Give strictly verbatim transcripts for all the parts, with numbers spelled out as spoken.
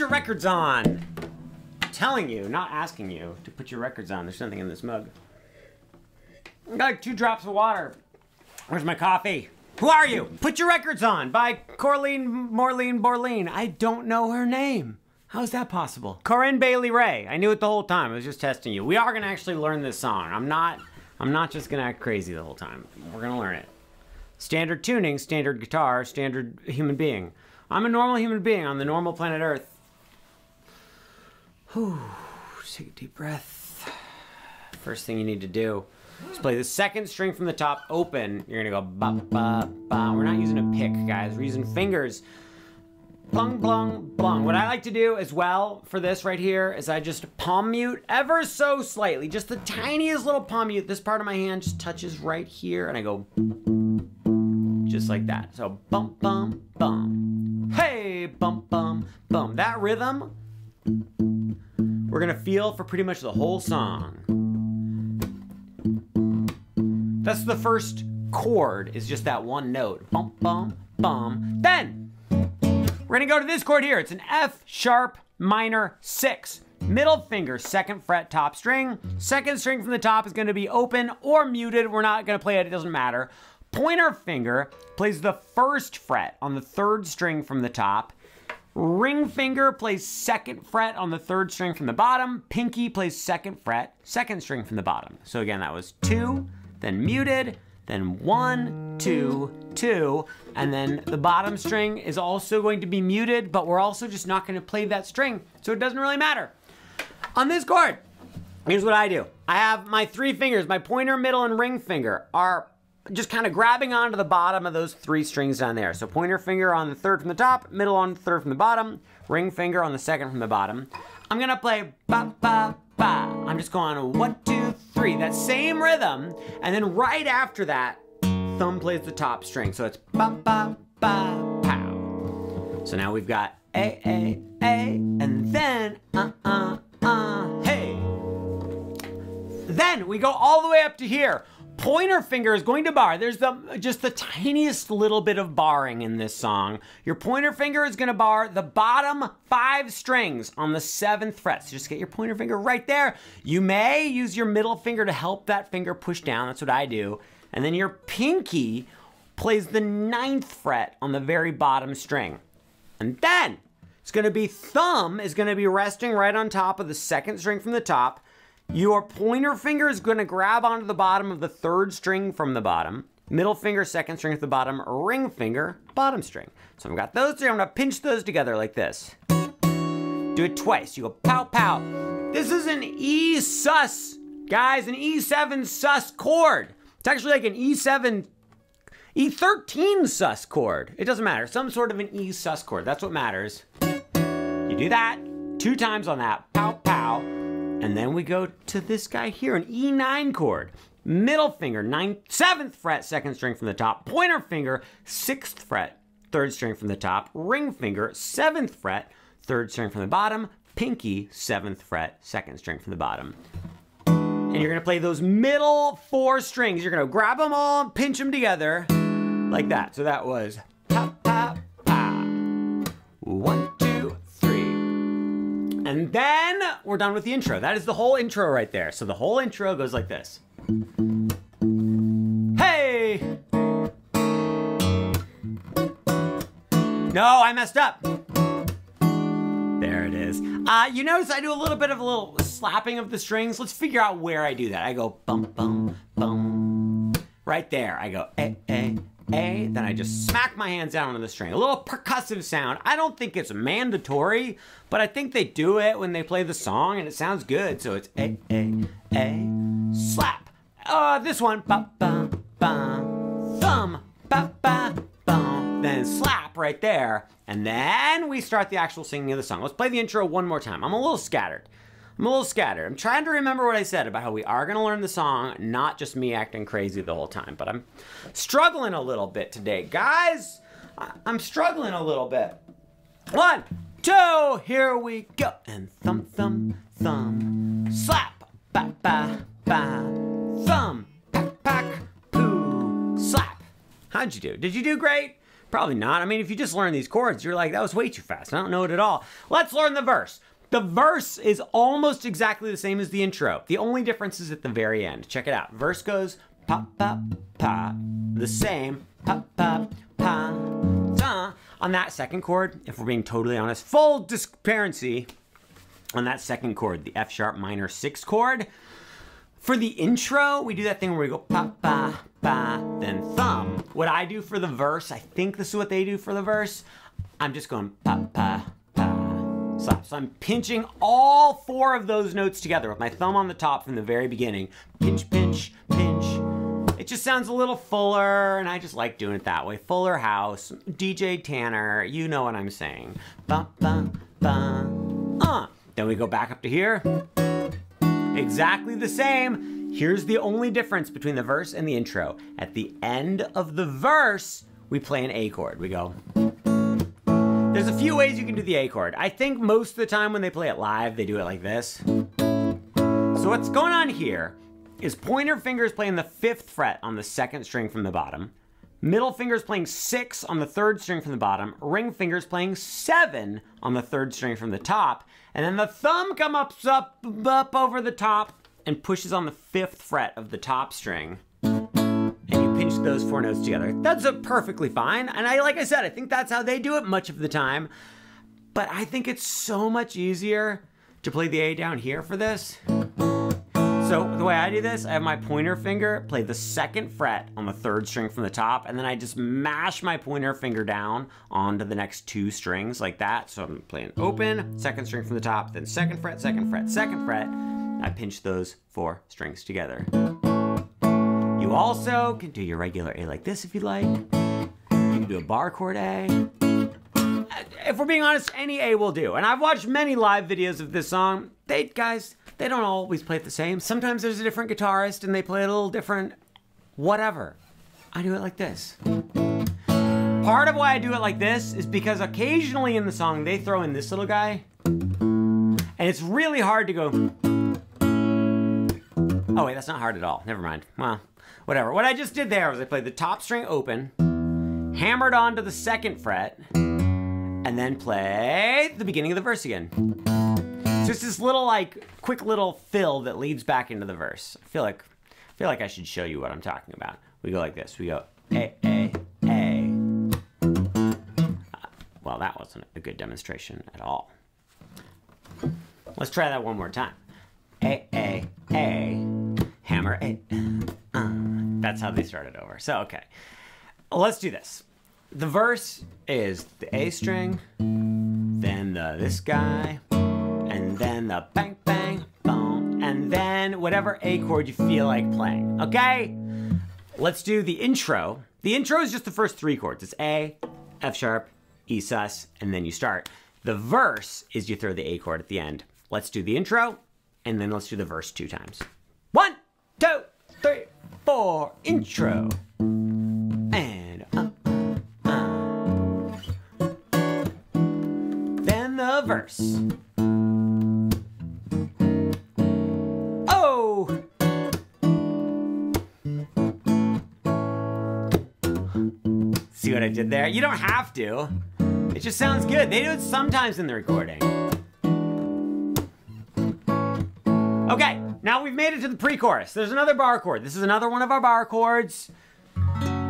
Records on. I'm telling you, not asking you to put your records on. There's nothing in this mug. I got like two drops of water. Where's my coffee? Who are you? Put your records on by Corinne Morlene Borlene. I don't know her name. How is that possible? Corinne Bailey Rae. I knew it the whole time. I was just testing you. We are gonna actually learn this song. I'm not I'm not just gonna act crazy the whole time. We're gonna learn it. Standard tuning, standard guitar, standard human being. I'm a normal human being on the normal planet Earth. Whew, take a deep breath. First thing you need to do is play the second string from the top open. You're gonna go ba ba ba. We're not using a pick, guys. We're using fingers. Blung, blung, blung. What I like to do as well for this right here is I just palm mute ever so slightly. Just the tiniest little palm mute. This part of my hand just touches right here and I go just like that. So bum, bum, bum. Hey, bum, bum, bum. That rhythm we're gonna feel for pretty much the whole song. That's the first chord, is just that one note. Bum, bum, bum. Then, we're gonna go to this chord here. It's an F sharp minor six. Middle finger, second fret, top string. Second string from the top is gonna be open or muted. We're not gonna play it, it doesn't matter. Pointer finger plays the first fret on the third string from the top. Ring finger plays second fret on the third string from the bottom. Pinky plays second fret, second string from the bottom. So again, that was two, then muted, then one, two, two, and then the bottom string is also going to be muted, but we're also just not gonna play that string, so it doesn't really matter. On this chord, here's what I do. I have my three fingers, my pointer, middle, and ring finger are just kind of grabbing onto the bottom of those three strings down there. So pointer finger on the third from the top, middle on the third from the bottom, ring finger on the second from the bottom. I'm gonna play ba ba ba. I'm just going one, two, three, that same rhythm. And then right after that, thumb plays the top string. So it's ba ba ba pow. So now we've got a a a, and then uh uh uh hey. Then we go all the way up to here. Pointer finger is going to bar. There's the just the tiniest little bit of barring in this song. Your pointer finger is gonna bar the bottom five strings on the seventh fret. So just get your pointer finger right there. You may use your middle finger to help that finger push down. That's what I do. And then your pinky plays the ninth fret on the very bottom string. And then it's gonna be thumb is gonna be resting right on top of the second string from the top. Your pointer finger is gonna grab onto the bottom of the third string from the bottom, middle finger, second string at the bottom, ring finger, bottom string. So I've got those three, I'm gonna pinch those together like this. Do it twice, you go pow, pow. This is an E sus, guys, an E seven sus chord. It's actually like an E seven, E thirteen sus chord. It doesn't matter, some sort of an E sus chord, that's what matters. You do that, two times on that, pow, pow. And then we go to this guy here, an E nine chord. Middle finger, ninth, seventh fret, second string from the top. Pointer finger, sixth fret, third string from the top. Ring finger, seventh fret, third string from the bottom. Pinky, seventh fret, second string from the bottom. And you're gonna play those middle four strings. You're gonna grab them all and pinch them together like that. So that was pa, pa, pa. One, two, and then we're done with the intro. That is the whole intro right there. So the whole intro goes like this. Hey! No, I messed up. There it is. Uh, you notice I do a little bit of a little slapping of the strings. Let's figure out where I do that. I go bum, bum, bum. Right there, I go eh, eh. A, then I just smack my hands down on the string. A little percussive sound. I don't think it's mandatory, but I think they do it when they play the song and it sounds good. So it's A, A, A, slap. Uh, this one, ba, ba, ba, thumb, ba, ba, ba, then slap right there. And then we start the actual singing of the song. Let's play the intro one more time. I'm a little scattered. I'm a little scattered. I'm trying to remember what I said about how we are gonna learn the song, not just me acting crazy the whole time, but I'm struggling a little bit today. Guys, I'm struggling a little bit. One, two, here we go. And thump, thump, thump, slap, ba, ba, ba, thump, pack, pack, poo, slap. How'd you do? Did you do great? Probably not. I mean, if you just learn these chords, you're like, that was way too fast. I don't know it at all. Let's learn the verse. The verse is almost exactly the same as the intro. The only difference is at the very end. Check it out. Verse goes pop, pop, pop, the same, pop, pop, pop, da. On that second chord, if we're being totally honest, full transparency, on that second chord, the F sharp minor six chord, for the intro, we do that thing where we go pa, pa, pa, then thumb. What I do for the verse, I think this is what they do for the verse, I'm just going pa, pa, pa, slap. So I'm pinching all four of those notes together with my thumb on the top from the very beginning. Pinch, pinch, pinch. It just sounds a little fuller, and I just like doing it that way. Fuller House, D J Tanner, you know what I'm saying. Ba, ba, ba, uh. Then we go back up to here. Exactly the same. Here's the only difference between the verse and the intro. At the end of the verse, we play an A chord. We go. There's a few ways you can do the A chord. I think most of the time when they play it live, they do it like this. So what's going on here is pointer fingers playing the fifth fret on the second string from the bottom, middle fingers playing six on the third string from the bottom, ring fingers playing seven on the third string from the top, and then the thumb comes up, up, up over the top and pushes on the fifth fret of the top string. And you pinch those four notes together. That's a perfectly fine. And I, like I said, I think that's how they do it much of the time. But I think it's so much easier to play the A down here for this. So the way I do this, I have my pointer finger play the second fret on the third string from the top, and then I just mash my pointer finger down onto the next two strings like that. So I'm playing open, second string from the top, then second fret, second fret, second fret. I pinch those four strings together. You also can do your regular A like this if you like. You can do a bar chord A. If we're being honest, any A will do. And I've watched many live videos of this song. They, guys, they don't always play it the same. Sometimes there's a different guitarist and they play it a little different, whatever. I do it like this. Part of why I do it like this is because occasionally in the song, they throw in this little guy, and it's really hard to go. Oh wait, that's not hard at all. Never mind. Well, whatever. What I just did there was I played the top string open, hammered onto the second fret, and then played the beginning of the verse again. Just this little, like, quick little fill that leads back into the verse. I feel like, I feel like I should show you what I'm talking about. We go like this. We go a a a. Well, that wasn't a good demonstration at all. Let's try that one more time. A a a, hammer a. Uh. That's how they started over. So okay, let's do this. The verse is the A string, then the this guy, and then the bang, bang, boom, and then whatever A chord you feel like playing, okay? Let's do the intro. The intro is just the first three chords. It's A, F sharp, E sus, and then you start. The verse is you throw the A chord at the end. Let's do the intro, and then let's do the verse two times. One, two, three, four, intro. And uh, uh, uh. Then the verse. See what I did there? You don't have to. It just sounds good. They do it sometimes in the recording. Okay, now we've made it to the pre-chorus. There's another bar chord. This is another one of our bar chords.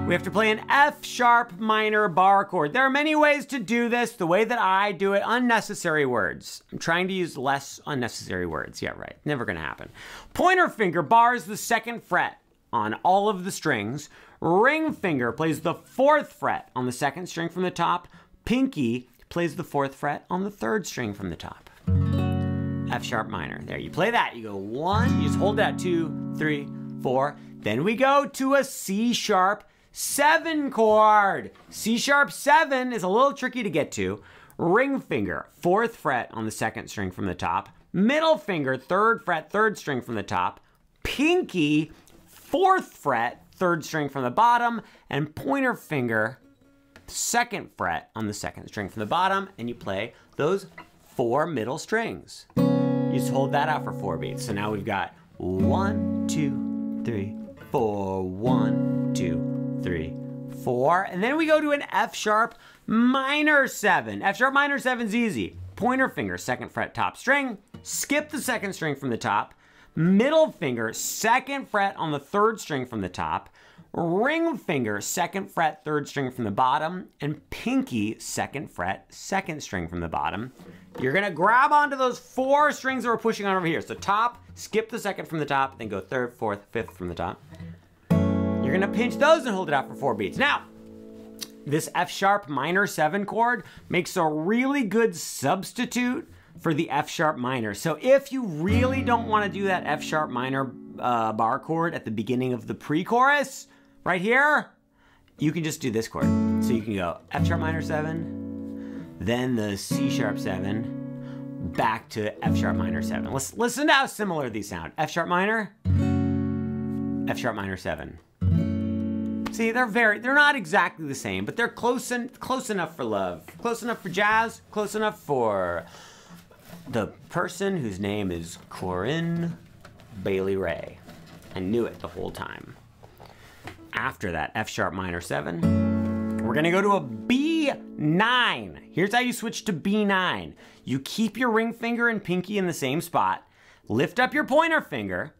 We have to play an F sharp minor bar chord. There are many ways to do this. The way that I do it, unnecessary words. I'm trying to use less unnecessary words. Yeah, right. Never gonna happen. Pointer finger bars the second fret on all of the strings. Ring finger plays the fourth fret on the second string from the top. Pinky plays the fourth fret on the third string from the top. F sharp minor. There, you play that. You go one, you just hold that, two, three, four. Then we go to a C sharp seven chord. C sharp seven is a little tricky to get to. Ring finger, fourth fret on the second string from the top. Middle finger, third fret, third string from the top. Pinky, fourth fret, third string from the bottom. And pointer finger, the second fret on the second string from the bottom, and you play those four middle strings. You just hold that out for four beats. So now we've got one, two, three, four, one, two, three, four, and then we go to an F sharp minor seven. F sharp minor seven's easy. Pointer finger, second fret, top string, skip the second string from the top, middle finger, second fret on the third string from the top, ring finger, second fret, third string from the bottom, and pinky, second fret, second string from the bottom. You're gonna grab onto those four strings that we're pushing on over here. So top, skip the second from the top, then go third, fourth, fifth from the top. You're gonna pinch those and hold it out for four beats. Now, this F sharp minor seven chord makes a really good substitute for the F sharp minor. So if you really don't wanna do that F sharp minor uh, bar chord at the beginning of the pre-chorus, right here, you can just do this chord. So you can go F sharp minor seven, then the C sharp seven, back to F sharp minor seven. Let's listen to how similar these sound. F sharp minor, F sharp minor seven. See, they're very, they're not exactly the same, but they're close, en close enough for love, close enough for jazz, close enough for the person whose name is Corinne Bailey Rae. I knew it the whole time. After that F sharp minor seven, we're gonna go to a B nine. Here's how you switch to B nine. You keep your ring finger and pinky in the same spot, lift up your pointer finger,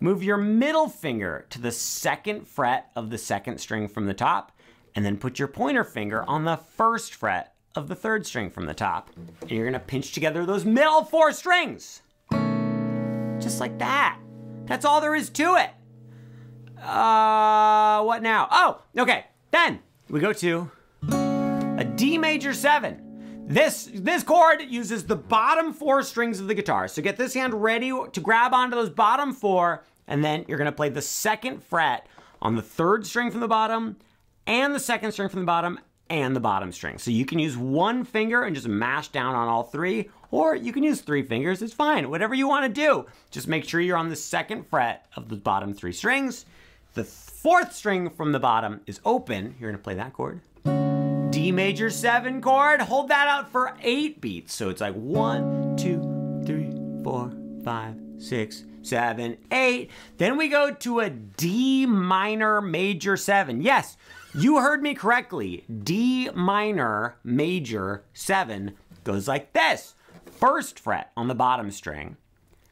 move your middle finger to the second fret of the second string from the top, and then put your pointer finger on the first fret of the third string from the top. And you're gonna pinch together those middle four strings. Just like that. That's all there is to it. Uh, what now? Oh, okay. Then we go to a D major seven. This, this chord uses the bottom four strings of the guitar. So get this hand ready to grab onto those bottom four, and then you're gonna play the second fret on the third string from the bottom, and the second string from the bottom, and the bottom string. So you can use one finger and just mash down on all three, or you can use three fingers, it's fine. Whatever you wanna do, just make sure you're on the second fret of the bottom three strings. The fourth string from the bottom is open. You're gonna play that chord. D major seven chord, hold that out for eight beats. So it's like one, two, three, four, five, six, seven, eight. Then we go to a D minor major seven. Yes, you heard me correctly. D minor major seven goes like this. First fret on the bottom string,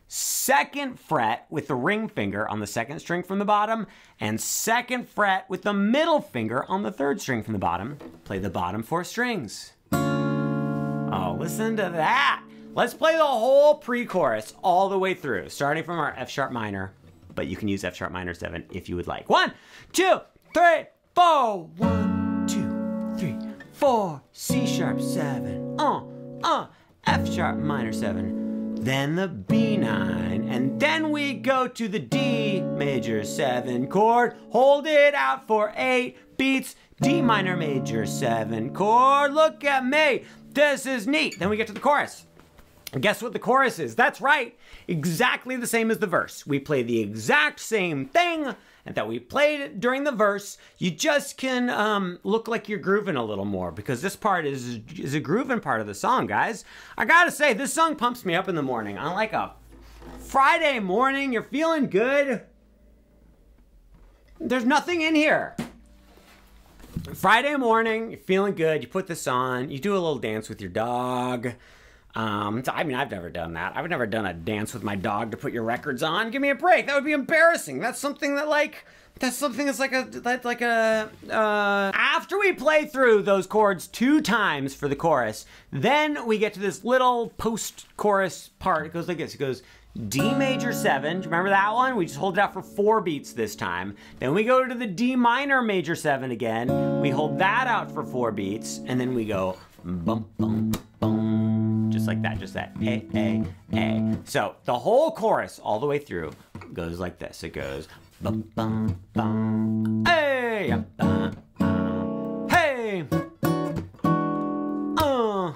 second fret with the ring finger on the second string from the bottom, and second fret with the middle finger on the third string from the bottom. Play the bottom four strings. Oh, listen to that. Let's play the whole pre-chorus all the way through, starting from our F sharp minor, but you can use F sharp minor seven if you would like. One, two, three, four. One, two, three, four. C sharp seven, uh, uh, F sharp minor seven, then the B nine, and then we go to the D major seven chord, hold it out for eight beats, D minor major seven chord, look at me, this is neat. Then we get to the chorus. And guess what the chorus is? That's right, exactly the same as the verse. We play the exact same thing and that we played it during the verse. You just can um, look like you're grooving a little more, because this part is, is a grooving part of the song, guys. I gotta say, this song pumps me up in the morning. On like a Friday morning, you're feeling good. There's nothing in here. Friday morning, you're feeling good, you put this on, you do a little dance with your dog. Um, I mean, I've never done that. I've never done a dance with my dog to put your records on. Give me a break. That would be embarrassing. That's something that like, that's something that's like a, that's like a, uh... After we play through those chords two times for the chorus, then we get to this little post-chorus part. It goes like this. It goes D major seven. Do you remember that one? We just hold it out for four beats this time. Then we go to the D minor major seven again. We hold that out for four beats, and then we go bum, bum, bum. Just like that, just that, a, a, a. So the whole chorus all the way through goes like this. It goes, bum, bum, bum, hey, uh, uh, hey, uh.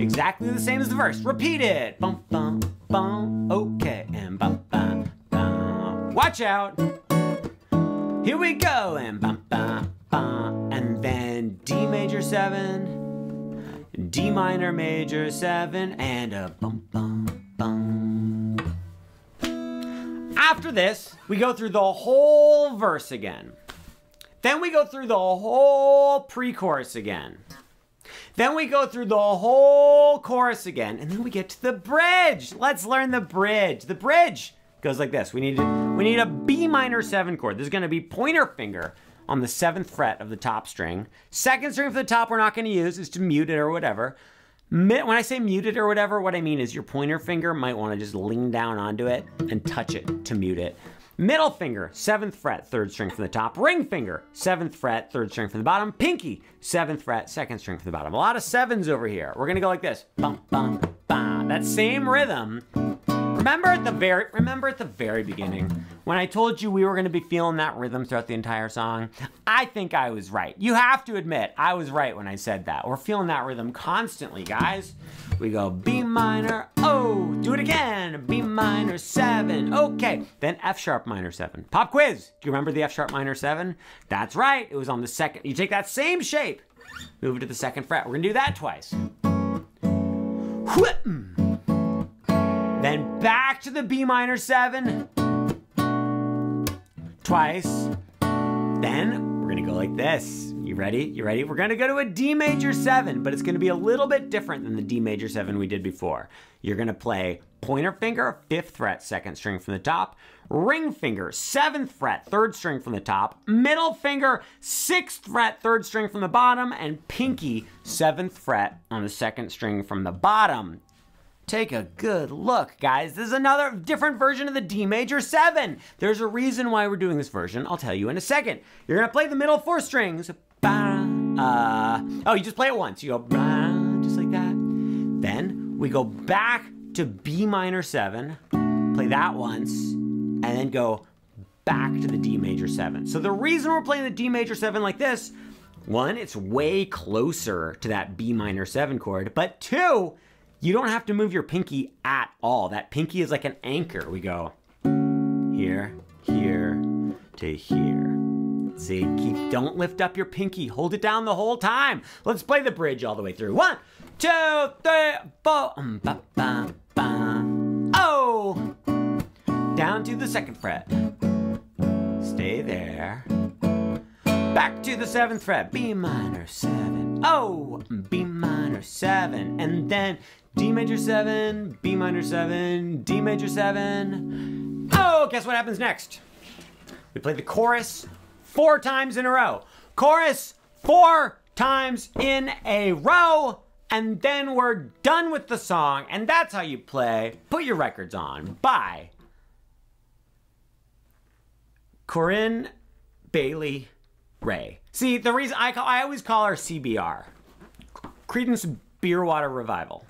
Exactly the same as the verse. Repeat it. Bum, bum, bum, okay, and bum, bum, bum. Watch out. Here we go, and bum, bum, bum, and then D major seven, D minor major seven, and a bum bum bum. After this, we go through the whole verse again. Then we go through the whole pre-chorus again. Then we go through the whole chorus again, and then we get to the bridge. Let's learn the bridge. The bridge goes like this. We need we need a B minor seven chord. There's gonna be pointer finger on the seventh fret of the top string. Second string for the top we're not gonna use, is to mute it or whatever. When I say mute it or whatever, what I mean is your pointer finger might wanna just lean down onto it and touch it to mute it. Middle finger, seventh fret, third string from the top. Ring finger, seventh fret, third string from the bottom. Pinky, seventh fret, second string from the bottom. A lot of sevens over here. We're gonna go like this. Bum, bum, bum. That same rhythm. Remember at the very, remember at the very beginning, when I told you we were gonna be feeling that rhythm throughout the entire song? I think I was right. You have to admit, I was right when I said that. We're feeling that rhythm constantly, guys. We go B minor, oh, do it again. B minor seven, okay. Then F sharp minor seven. Pop quiz, do you remember the F sharp minor seven? That's right, it was on the second. You take that same shape, move it to the second fret. We're gonna do that twice. Then back to the B minor seven, twice. Then we're gonna go like this. You ready? You ready? We're gonna go to a D major seven, but it's gonna be a little bit different than the D major seven we did before. You're gonna play pointer finger, fifth fret, second string from the top. Ring finger, seventh fret, third string from the top. Middle finger, sixth fret, third string from the bottom. And pinky, seventh fret on the second string from the bottom. Take a good look, guys. This is another different version of the D major seven. There's a reason why we're doing this version. I'll tell you in a second. You're gonna play the middle four strings. Bah, uh, oh, you just play it once. You go, bah, just like that. Then we go back to B minor seven, play that once, and then go back to the D major seven. So the reason we're playing the D major seven like this, one, it's way closer to that B minor seven chord, but two, you don't have to move your pinky at all. That pinky is like an anchor. We go here, here, to here. See, keep, don't lift up your pinky. Hold it down the whole time. Let's play the bridge all the way through. One, two, three, four. Um, ba, ba, ba. Oh! Down to the second fret. Stay there. Back to the seventh fret. B minor seven. Oh! B minor seven. And then D major seven, B minor seven, D major seven. Oh, guess what happens next? We play the chorus four times in a row. Chorus four times in a row, and then we're done with the song, and that's how you play Put Your Records On by Corinne Bailey Rae. See, the reason I call, I always call her C B R. Creedence Clearwater Revival.